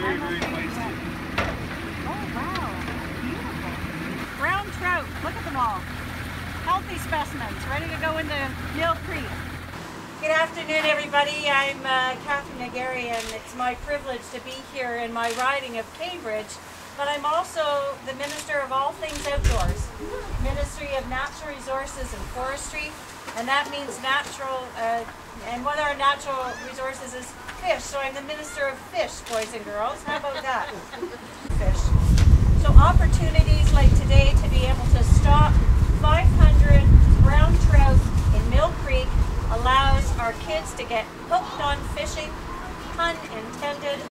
very, very feisty. Oh, wow. Beautiful. Brown trout. Look at them all. Healthy specimens, ready to go into Mill Creek. Good afternoon, everybody. I'm Kathryn McGarry, and it's my privilege to be here in my riding of Cambridge, but I'm also the Minister of all things outdoors, Ministry of Natural Resources and Forestry, and that means natural, and one of our natural resources is fish, so I'm the Minister of Fish, boys and girls. How about that? Fish. So opportunities like today to be able to stop 500 brown trout in Mill Creek allows our kids to get hooked on fishing, pun intended.